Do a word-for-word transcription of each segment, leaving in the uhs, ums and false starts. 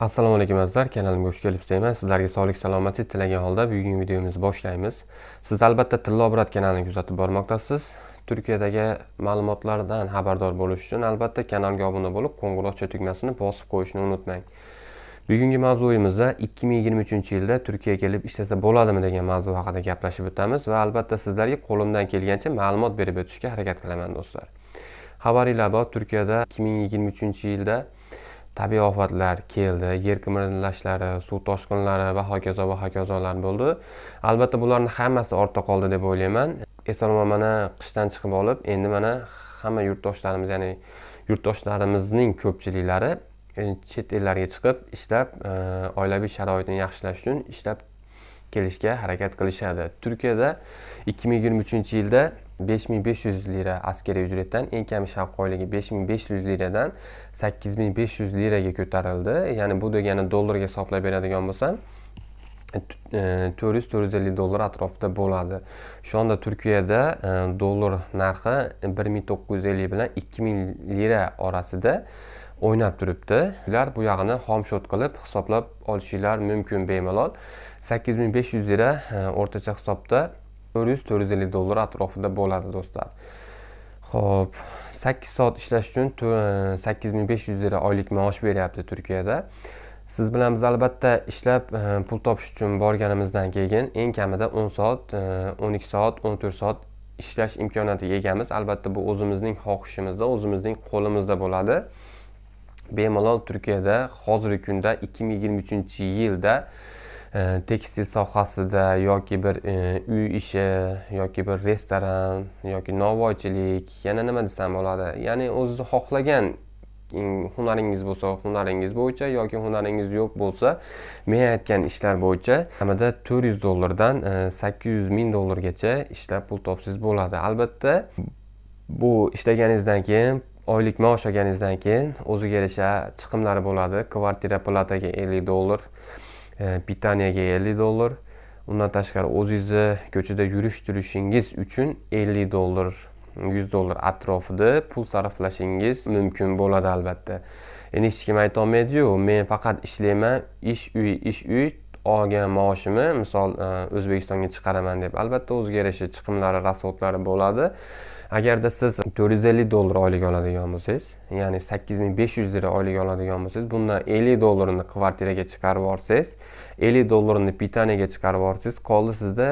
Assalomu alaykum azizlar, kanalimga hoş kelibsiz deyman. Sizlarga sog'lik, salomatlik tilagan holda bugungi videomizni boshlaymiz. Siz albatta Tilla Obrat kanalini kuzatib bormoqdasiz. Turkiyadagi ma'lumotlardan xabardor bo'lish uchun albatta kanalga obuna bo'lib, qo'ng'iroqcha tugmasini bosib qo'yishni unutmang. Bugungi mavzuimizda ikki ming yigirma uchinchi yilda Turkiyaga kelib ishlasa bo'ladimi degan mavzu haqida gaplashib o'tamiz va albatta sizlarga qo'limdan kelgancha ma'lumot berib o'tishga harakat qilaman do'stlar. Xabaringiz bor, Turkiyada ikki ming yigirma uchinchi yilda tabiiy ofatlar keldi, yer qimirlashlari, suv toshqinlari va hokazo va hokazolar bo'ldi. Albatta bularning hammasi ortda qoldi deb o'ylayman. Eson-omon mana qishdan chiqib olib, endi mana hamma yurtdoshlarimiz, ya'ni yurtdoshlarimizning ko'pchiliklari chet ellarga chiqib, ishlab, oilaviy sharoitini yaxshilash uchun ishlab kelishga harakat qilishadi. Turkiyada ikki ming yigirma uchinchi yilda besh ming besh yuz lira askeri ücretten en kami şapka oyligi besh ming besh yuz liradan sakkiz ming besh yuz liraga ko'tarildi. Yani bu degani dollarga hisoblab beradigan bo'lsam to'rt yuz to'rt yuz ellik dollar atrofida bo'ladi. Şu anda Türkiye'de dolar narxi bir ming to'qqiz yuz ellik bilan ikki ming lira orasida o'ynab turibdi. Ular bu yog'ini hom shot qilib hisoblab olishinglar mümkün bemalol. sakkiz ming besh yuz lira o'rtacha hisobda to'rt yuz to'rt yuz ellik dollar atrofida bo'ladi do'stlar. Xo'p, sakkiz soat ishlash uchun sakkiz ming besh yuz lira oylik maosh beryapti Turkiyada. Siz bilan biz albatta ishlab pul topish uchun borganimizdan keyin eng kamida o'n soat, o'n ikki soat, o'n to'rt soat ishlash imkoniyatiga egamiz. Albatta bu o'zimizning xohishimizda, o'zimizning qo'limizda bo'ladi. Bemalol Turkiyada hozirgi kunda ikki ming yigirma uchinchi yilda tekstil sohasida yoki bir e, uy ishi yoki bir restoran yoki novvoychilik, yana nima desam bo'ladi, ya'ni o'zingiz xohlagan hunaringiz bo'lsa hunaringiz bo'yicha yoki hunaringiz yo'q bo'lsa men aytgan ishlar bo'yicha kamida to'rt yuz dollardan sakkiz yuz ming dollargacha ishlab pul topsangiz bo'ladi. Albatta bu ishlaganingizdan keyin oylik maosh olganingizdan keyin o'ziga yarasha chiqimlari bo'ladi. Kvartira plataga ellik dollar, Britaniyaga ellik dollar, undan tashqari o'zingizni ko'chada yurish turishingiz uchun ellik dollar, yuz dollar atrofida pul sarflashingiz mumkin bo'ladi albatta. Endi hech kim ayta olmaydi-ku, men faqat ishlayman, ish uy, ish uy, olgan maoshimni misol O'zbekistonga chiqaraman deb. Albatta o'ziga yarasha chiqimlari, rasxodlari bo'ladi. Agarda siz to'rt yuz ellik dollar oylik oladigan bo'lsangiz, ya'ni sakkiz ming besh yuz lira oylik oladigan bo'lsangiz, bundan ellik dollarini kvartiraga chiqarib yuborsangiz, ellik dollarini pitaniyaga chiqarib yuborsangiz, qoldi sizda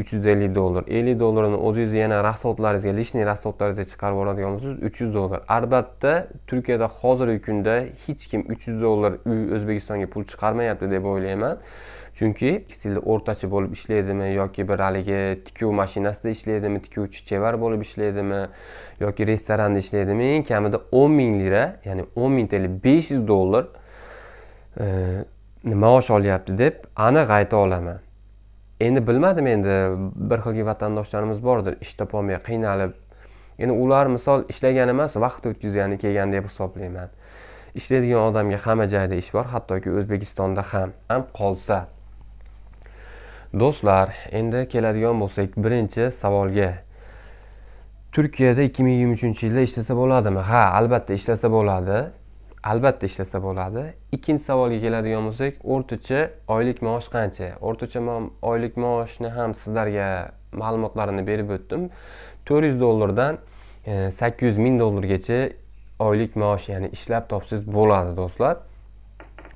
uch yuz ellik dollar. ellik dollarini o'zingiz yana rasxodlaringizga, lishniy rasxodlaringizga chiqarib yuboradigan bo'lsangiz, uch yuz dollar. Albatta, Turkiyada hozirgi kunda hech kim uch yuz dollar O'zbekistonga pul chiqarmayapti deb o'ylayman. Chunki tekstilda o'rtacha bo'lib ishlaydimi yoki bir haligi tikuv mashinasida ishlaydimi, tikuvchi chevar bo'lib ishlaydimi yoki restoranda ishlaydimi, eng kamida o'n ming lira, ya'ni o'n ming TL, besh yuz dollar e, maosh olyapti deb aniq ayta olaman. Endi bilmadim, endi bir xilgi vatandoshlarimiz bordir, ish topolmay qiynalib, ya'ni ular misol ishlagan emas, vaqt o'tkazgani kelgan deb hisoblayman. Ishlaydigan odamga hamma joyda ish bor, hattoki O'zbekistonda ham ham qolsa. Do'stlar, endi keladigan bo'lsak birinchi savolga. Turkiyada ikki ming yigirma uchinchi yilda ishlasa bo'ladimi? Ha, albatta ishlasa bo'ladi. Albatta ishlasa bo'ladi. Ikkinchi savolga keladigan bo'lsak, o'rtacha oylik maosh qancha? O'rtacha oylik maoshni ham sizlarga ma'lumotlarini berib o'tdim. to'rt yuz dollardan sakkiz yuz ming dollargacha oylik maosh, ya'ni ishlab topsangiz bo'ladi do'stlar.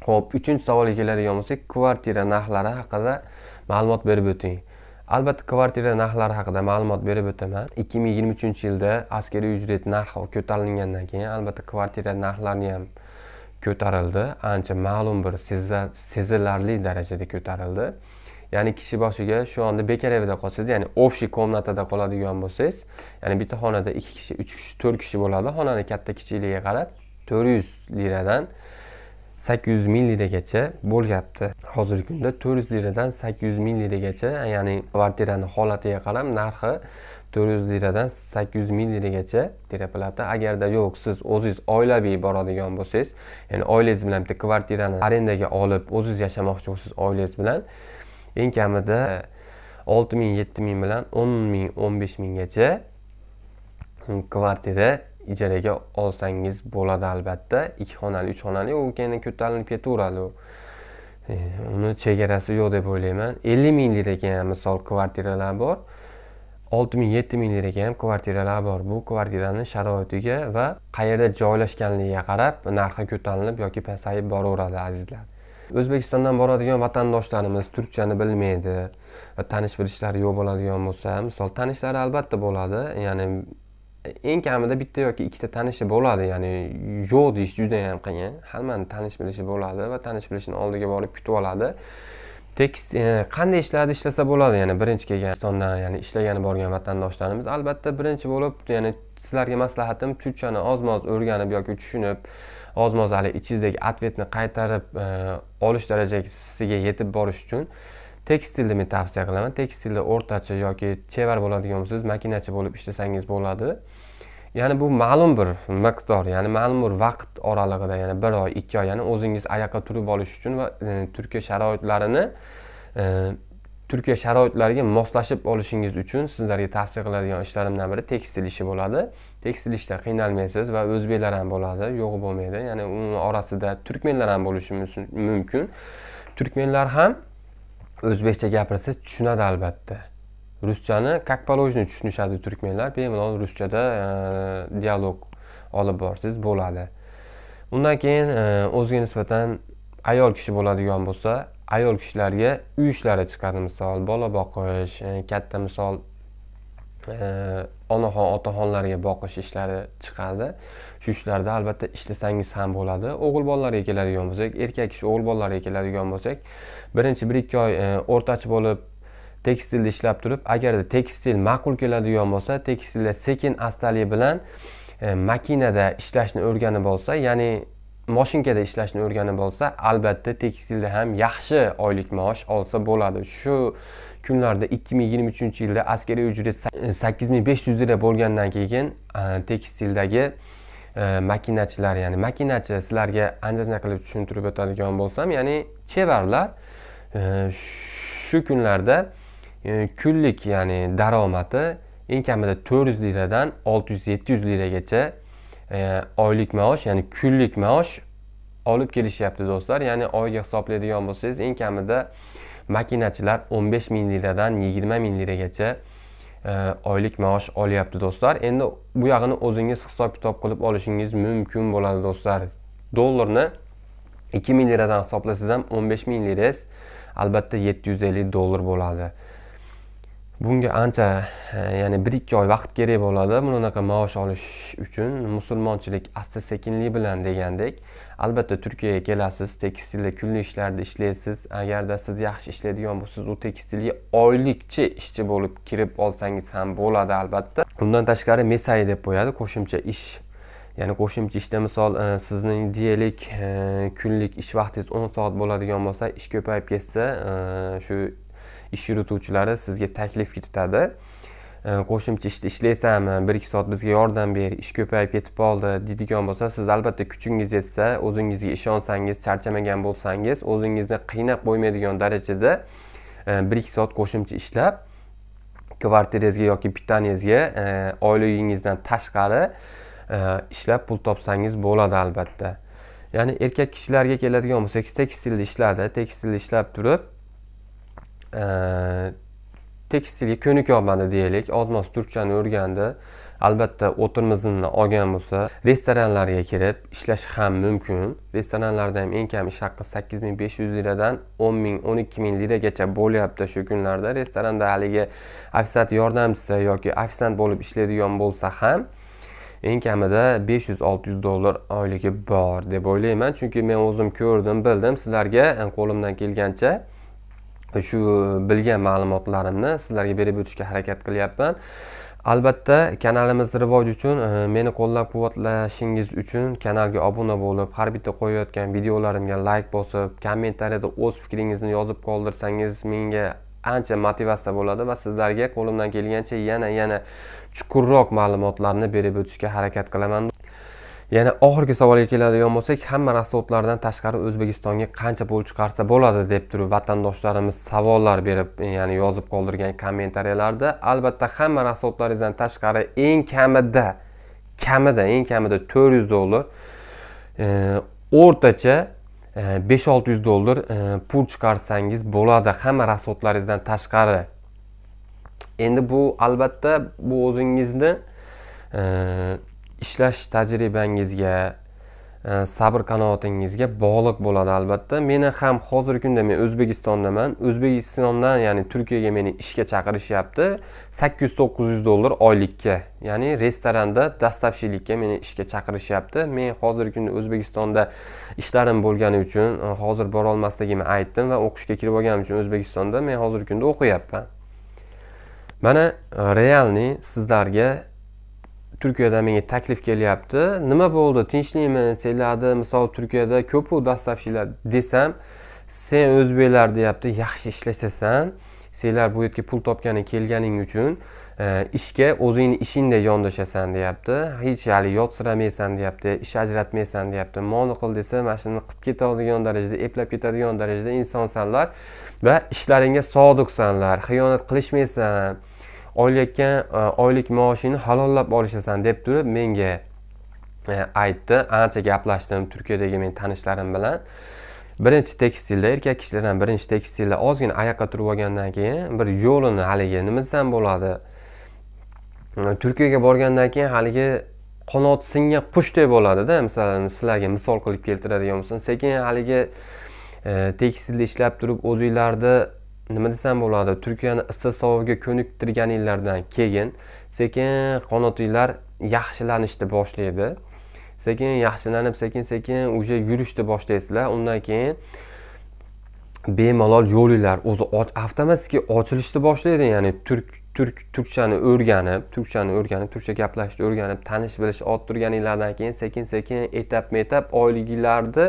Xo'p, uchinchi savolga keladigan bo'lsak, kvartira narxlari haqida ma'lumot berib o'ting. Albatta, kvartira narxlari haqida ma'lumot berib o'taman. ikki ming yigirma uchinchi yilda askariy ücret narxi ko'tarilgandan keyin albatta kvartira narxlari ham ko'tarildi. Ancha ma'lum bir sezilarli darajada ko'tarildi. Ya'ni kishi boshiga şu anda bekar evida qolsangiz, ya'ni ofshi komnatada qoladigan bo'lsangiz, ya'ni bitta xonada ikki kishi, uch kishi, to'rt kishi bo'ladi. Xonani katta kichikligiga qarab to'rt yuz liradan sakkiz yuz ming liragacha bo'lyapti. Hozirgi kunda to'rt yuz liradan sakkiz yuz ming liragacha, ya'ni kvartirani holatiga qarab narxi to'rt yuz liradan sakkiz yuz ming liragacha teraplata. Agarda yo'q, siz o'zingiz oilaviy boradigan bo'lsangiz, ya'ni oilangiz bilan bitta kvartirani arendaga olib o'zingiz yashamoqchi bo'lsangiz oilangiz bilan eng kamida olti ming, yetti ming bilan o'n ming, o'n besh minggacha kvartira ijaraga olsangiz bo'ladi albatta. ikki xonali, uch xonali u yana ko'tarinki kvartirali. Uni chegarasi yo'q deb o'ylayman. ellik ming liraga ham misol kvartiralar bor. olti ming, yetti ming liraga ham kvartiralar bor. Bu kvartiraning sharoitiga va qayerda joylashganligiga qarab narxi ko'tarilib yoki pasayib boraveradi azizlar. O'zbekistondan boradigan vatandoshlarimiz turkchani bilmaydi va tanish bilishlari yo'q bo'ladigan bo'lsa, misol tanishlari albatta bo'ladi. Ya'ni eng kamida bitta yoki ikkita tanishi bo'ladi, ya'ni yo'q deyish juda ham qiyin. Hammaning tanish bilishi bo'ladi va tanish bilishini oldiga borib kutib oladi. Tekis qanday ishlarda ishlasa bo'ladi? Ya'ni birinchi kelgan O'zbekistondan, ya'ni ishlagani borgan vatandoshlarimiz albatta birinchi bo'lib, ya'ni sizlarga maslahatim turkchani ozmoz o'rganib yoki tushunib ozmoz hali ichingizdagi atvetni qaytarib olish darajasiga yetib borish uchun tekstilni men tavsiya qilaman. Tekstilda o'rtacha yoki chevar bo'ladigan bo'lsangiz, makinachi bo'lib ishlasangiz bo'ladi. Ya'ni bu ma'lum bir miqdor, ya'ni ma'lum bir vaqt oralig'ida, ya'ni bir oy, ikki oy, ya'ni o'zingiz oyoqqa turib olish uchun va Turkiya sharoitlarini Turkiya sharoitlariga moslashib olishingiz uchun sizlarga tavsiya qiladigan ishlarimdan biri tekstil ishi bo'ladi. Tekstil ishda qiynalmaysiz va o'zbeklar ham bo'ladi, yo'g'i bo'lmaydi. Ya'ni uning orasida turkmenlar ham bo'lishi mumkin. Turkmenlar ham o'zbekcha gapirsa tushunadi albatta. Ruschani как положено tushunishadi turkmenlar. Bemalol ruschada dialog olib borsiz bo'ladi. Undan keyin o'ziga nisbatan ayol kishi bo'ladigan bo'lsa, ayol kishilarga uy ishlari chiqadi, misol bola boqish, katta misol onaxon otaxonlarga boqish ishlari chiqadi. Shu ishlarda albatta ishlasangiz ham bo'ladi. O'g'il bolalarga keladigan bo'lsak, erkak kishi o'g'il bolalarga keladigan bo'lsak, birinchi bir ikki oy o'rtachi bo'lib tekstilda ishlab turib, agarda tekstil ma'qul keladigan bo'lsa, tekstilda sekin astalik bilan makinada ishlashni o'rganib olsa, ya'ni mashinkada ishlashni o'rganib olsa, albatta tekstilda ham yaxshi oylik maosh olsa bo'ladi. Shu kunlarda ikki ming yigirma uchinchi yilda askariy ujret sakkiz ming besh yuz lira bo'lgandan keyin tekstildagi makinachilar, ya'ni makinachi sizlarga ancha qilib tushuntirib o'tadigan bo'lsam, ya'ni chevarlar shu kunlarda kunlik, ya'ni daromadi eng kamida to'rt yuz liradan olti yuz yetti yuz liragacha oylik maosh, ya'ni kunlik maosh olib kelishyapti do'stlar. Ya'ni oyga hisoblaydigan bo'lsangiz, eng kamida makinachilar o'n besh ming liradan yigirma ming liragacha oylik maosh olyapti do'stlar. Endi bu yog'ini o'zingiz hisob-kitob qilib olishingiz mumkin bo'ladi do'stlar. Dollarni ikki ming liradan hisoblasangiz ham o'n besh ming lirangiz albatta yetti yuz ellik dollar bo'ladi. Bunga ancha, ya'ni bir ikki oy vaqt kerak bo'ladi bunaqa maosh olish uchun. Musulmonchilik asta sekinlik bilan degandek, albatta Turkiyaga kelasiz, tekstilda kunlik ishlarda ishlaysiz. Agarda siz yaxshi ishlaydigan bo'lsangiz, u tekstilga oylikchi ishchi bo'lib kirib olsangiz ham bo'ladi albatta. Bundan tashqari mesai deb qo'yadi, qo'shimcha ish. Ya'ni qo'shimcha ishda misol sizning diyalik kunlik ish vaqtingiz o'n soat bo'ladigan bo'lsa, ish ko'payib ketsa, shu ish yurituvchilari sizga taklif kiritadi. Qo'shimcha ishda ishlaysanmi, bir ikki soat bizga yordam ber, ish ko'payib ketib qoldi deydigan bo'lsa, siz albatta kuchingiz yetsa, o'zingizga ishonsangiz, charchamagan bo'lsangiz, o'zingizni qiynab qo'ymaydigan darajada bir ikki soat qo'shimcha ishlab, kvartirangizga yoki pitaniyangizga oyligingizdan tashqari ishlab pul topsangiz bo'ladi albatta. Ya'ni erkak kishilarga keladigan bo'lsak, tekstilda ishladi, tekstilda ishlab turib tekstilga ko'nikib olmadi deylik, ozmoz turkchani o'rgandi. Albatta o'tirmizimni olgan bo'lsa, restoranlarga kirib ishlash ham mumkin. Restoranlarda ham eng kam ish haqi sakkiz ming besh yuz liradan o'n ming, o'n ikki ming liragacha bo'lyapti shu kunlarda. Restoranda haligi ofisant yordamchisi yoki ofisant bo'lib ishlaydigan bo'lsa ham eng kamida besh yuz olti yuz dollar oyligi bor deb o'ylayman. Chunki men o'zim ko'rdim, bildim. Sizlarga qo'limdan kelgancha shu bilgan ma'lumotlarimni sizlarga berib o'tishga harakat qilyapman. Albatta kanalimiz rivoji uchun, meni qo'llab-quvvatlashingiz uchun kanalga obuna bo'lib, har bitta qo'yayotgan videolarimga like bosib, kommentariyada o'z fikringizni yozib qoldirsangiz menga ancha motivatsiya bo'ladi va sizlarga qo'limdan kelgancha yana yana chuqurroq ma'lumotlarni berib o'tishga harakat qilaman. Yana oxirgi savolga keladigan bo'lsak, hamma mahsulotlardan tashqari O'zbekistonga qancha pul chiqarsa bo'ladi deb turib vatandoshlarimiz savollar berib, ya'ni yozib qoldirgan kommentariyalarda albatta hamma mahsulotlaringizdan tashqari eng kamida kamida, eng kamida to'rt yuz dollar, e, o'rtacha e, besh olti yuz dollar e, pul chiqarsangiz bo'ladi, hamma rasxodlaringizdan tashqari. Endi bu albatta bu o'zingizni e, ishlash tajribangizga, e, sabr qanoatingizga bog'liq bo'ladi albatta. Meni ham hozirgi kunda men O'zbekistondaman. O'zbekistondan, ya'ni Turkiyaga meni ishga chaqirishyapti. sakkiz yuz to'qqiz yuz dollar oylikka, ya'ni restoranda dastabchilikka meni ishga chaqirishyapti. Men hozirgi kunda O'zbekistonda ishlarim bo'lgani uchun hozir bora olmasligimni aytdim va o'qishga kirib olganim uchun O'zbekistonda men hozirgi kunda o'qiyapman. Mana realni sizlarga Turkiyadan menga taklif kelyapti. Nima bo'ldi? Tinchlikmi? Senlarni, misol Turkiyada ko'p dastabchilar desam, sen o'zbeklar deyapti, yaxshi ishlasasan, senlar bu yerga pul topgani kelganing uchun ishga o'zingni ishingda yondashasan deyapti. Hech hali yotsiramaysan deyapti, ish ajratmaysan deyapti. Ma'no qil desa, mashinani qilib ketadigan darajada, eplab ketadigan darajada insonsanlar va ishlaringga sodiqsanlar, xiyonat qilishmaysan. Oylikdan oylik maoshingni halollab olishasan deb turib menga e, aytdi. Ancha gaplashdim Turkiyadagi men tanishlarim bilan. Birinchi tekstilda erkak kishilardan birinchi tekstilda ozgina oyoqqa turib olgandan keyin bir yo'lini haliga nimasan bo'ladi. Turkiyaga borgandan keyin haliga qanot singan qushdek bo'ladi-da. Masalan, sizlarga misol qilib keltiradigan bo'lsam, sekin haliga e, tekstilda ishlab turib o'zingizlarni nima desam bo'ladi, Turkiyani issiq sovuqga ko'niktirganinglardan keyin sekin qanotinglar yaxshilanishni boshlaydi. Sekin yaxshilanib, sekin-sekin o'sha yurishni boshlaysizlar. Undan keyin bemalol yo'linglar o'zi avtomatik ochilishni boshlaydi. Ya'ni turk turk turkchani o'rganib, turkchani o'rganib, turkcha gaplashishni o'rganib, tanish bilish orttirganinglardan keyin sekin-sekin etap-metap oyligingizni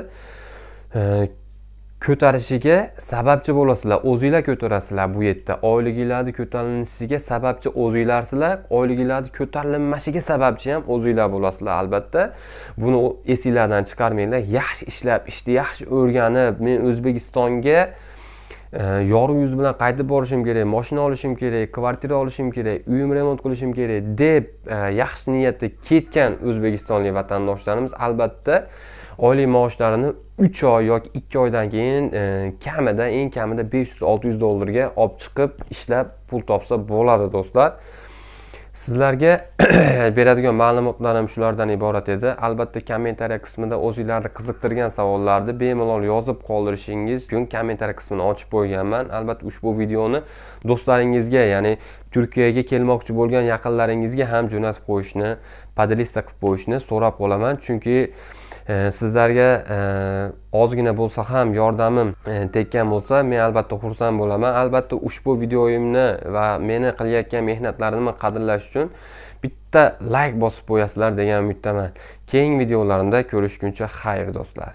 ko'tarishiga sababchi bo'lasizlar, o'zingizlar ko'tarasizlar bu yerda. Oyligingizni ko'tarilishiga sababchi o'zingizlarsizlar, oyligingizni ko'tarilmashiga sababchi ham o'zingizlar bo'lasizlar albatta. Buni esingizdan chiqarmanglar. Yaxshi ishlab, ishni yaxshi o'rganib, men O'zbekistonga yorug' yuz bilan qaytib borishim kerak, mashina olishim kerak, kvartira olishim kerak, uyim remont qilishim kerak deb yaxshi niyatda ketgan O'zbekistonlik vatandoshlarimiz albatta oylik maoshlarini uch oy yoki ikki oydan keyin e, kamida, eng kamida besh yuz olti yuz dollarga olib chiqib ishlab pul topsa bo'ladi do'stlar. Sizlarga beradigan ma'lumotlarim shulardan iborat edi. Albatta kommentariya qismida o'zingizlarni qiziqtirgan savollarni bemalol yozib qoldirishingiz uchun kommentariya qismini ochib qo'yganman. Albatta ushbu videoni do'stlaringizga, ya'ni Turkiyaga kelmoqchi bo'lgan yaqinlaringizga ham jo'natib qo'yishni, podlistga qilib qo'yishni so'rab qolaman, chunki E, sizlarga e, ozgina bo'lsa ham yordamim e, tekkan bo'lsa, men albatta xursand bo'laman. Albatta ushbu videoyimni va meni qilayotgan mehnatlarimni qadrlash uchun bitta like bosib qo'yasizlar degan umiddaman. Keyingi videolarimda ko'rishguncha, xayr do'stlar.